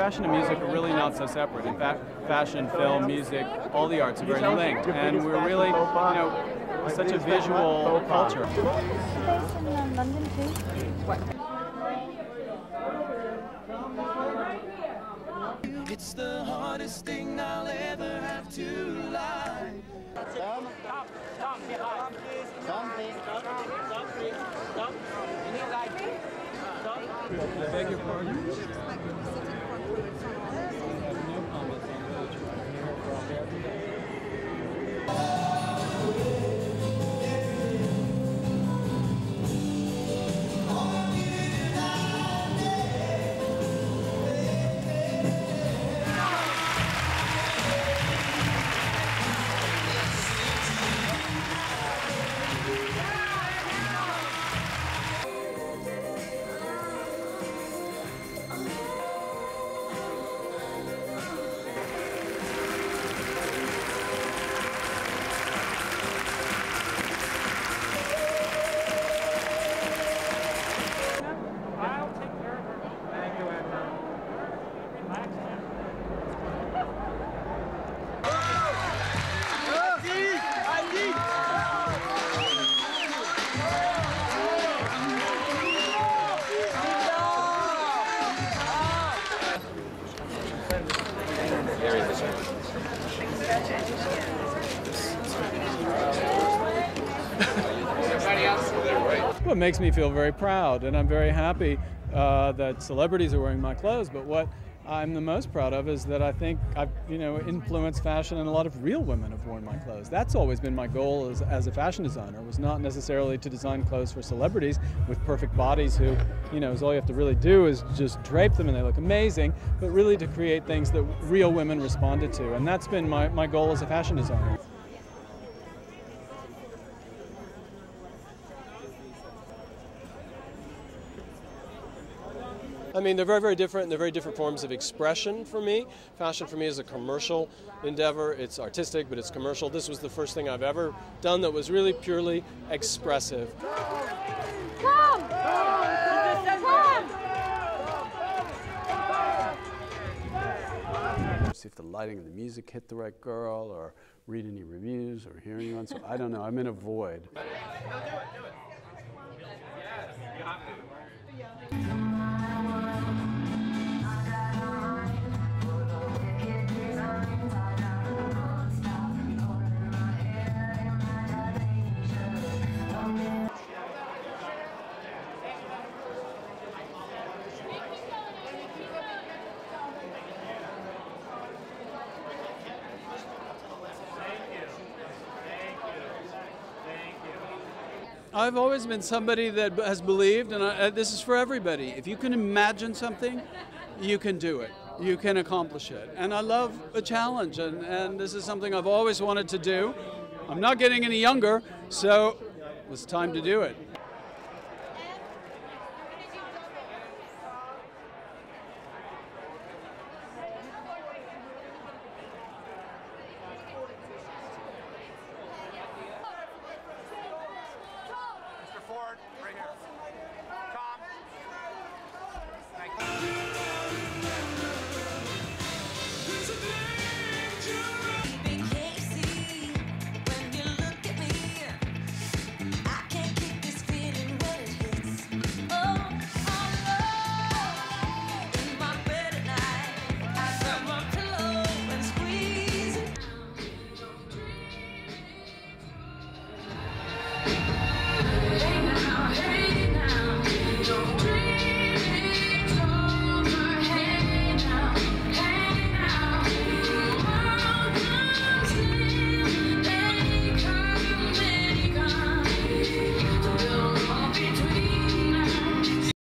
Fashion and music are really not so separate. In fact, fashion, film, music, all the arts are very linked, and we're really, you know, such a visual culture. It's the hardest thing I'll ever have to lie. I beg your pardon? What makes me feel very proud, and I'm very happy that celebrities are wearing my clothes, but what I'm the most proud of is that I think I've, you know, influenced fashion, and a lot of real women have worn my clothes. That's always been my goal as a fashion designer, was not necessarily to design clothes for celebrities with perfect bodies who, you know, is all you have to really do is just drape them and they look amazing, but really to create things that real women responded to, and that's been my goal as a fashion designer. I mean, they're very, very different, and they're very different forms of expression for me. Fashion for me is a commercial endeavor. It's artistic, but it's commercial. This was the first thing I've ever done that was really purely expressive. Come! Come! See if the lighting of the music hit the right girl, or read any reviews, or hear anyone. So I don't know. I'm in a void. Do it, do it. Yes, you have to. I've always been somebody that has believed, and this is for everybody, if you can imagine something, you can do it. You can accomplish it. And I love a challenge, and this is something I've always wanted to do. I'm not getting any younger, so it's time to do it.